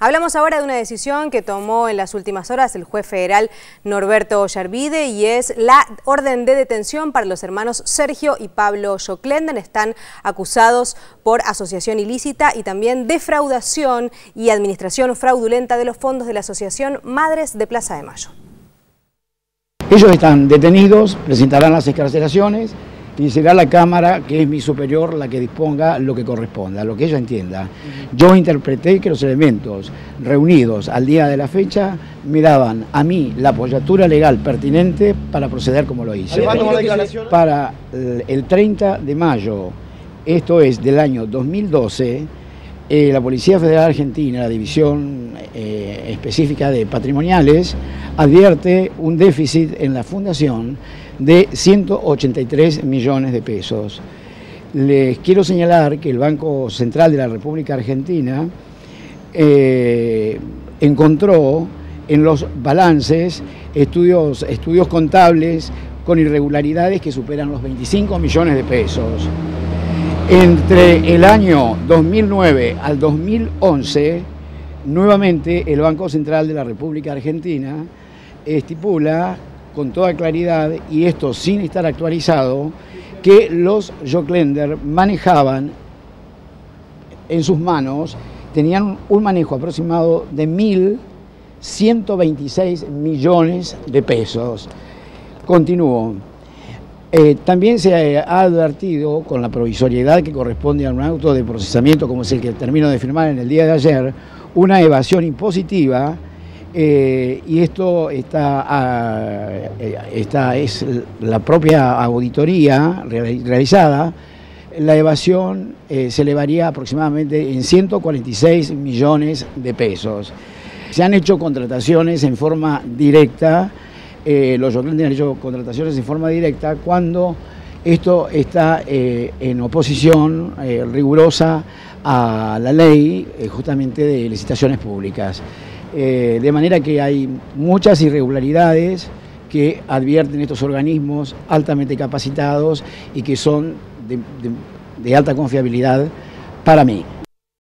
Hablamos ahora de una decisión que tomó en las últimas horas el juez federal Norberto Oyarbide y es la orden de detención para los hermanos Sergio y Pablo Schoklender. Están acusados por asociación ilícita y también defraudación y administración fraudulenta de los fondos de la Asociación Madres de Plaza de Mayo. Ellos están detenidos, presentarán las excarcelaciones y será la Cámara, que es mi superior, la que disponga lo que corresponda, lo que ella entienda. Yo interpreté que los elementos reunidos al día de la fecha me daban a mí la apoyatura legal pertinente para proceder como lo hice. Para el 30 de mayo, esto es del año 2012, la Policía Federal Argentina, la División Específica de Patrimoniales, advierte un déficit en la Fundación de 183 millones de pesos. Les quiero señalar que el Banco Central de la República Argentina encontró en los balances estudios contables con irregularidades que superan los 25 millones de pesos. Entre el año 2009 al 2011, nuevamente el Banco Central de la República Argentina estipula con toda claridad, y esto sin estar actualizado, que los Schoklender manejaban en sus manos, tenían un manejo aproximado de 1.126 millones de pesos. Continúo. También se ha advertido, con la provisoriedad que corresponde a un auto de procesamiento como es el que termino de firmar en el día de ayer, una evasión impositiva, y esto es la propia auditoría realizada. La evasión se elevaría aproximadamente en 146 millones de pesos. Se han hecho contrataciones en forma directa. Los Schoklender han hecho contrataciones en forma directa cuando esto está en oposición rigurosa a la ley justamente de licitaciones públicas. De manera que hay muchas irregularidades que advierten estos organismos altamente capacitados y que son de alta confiabilidad para mí.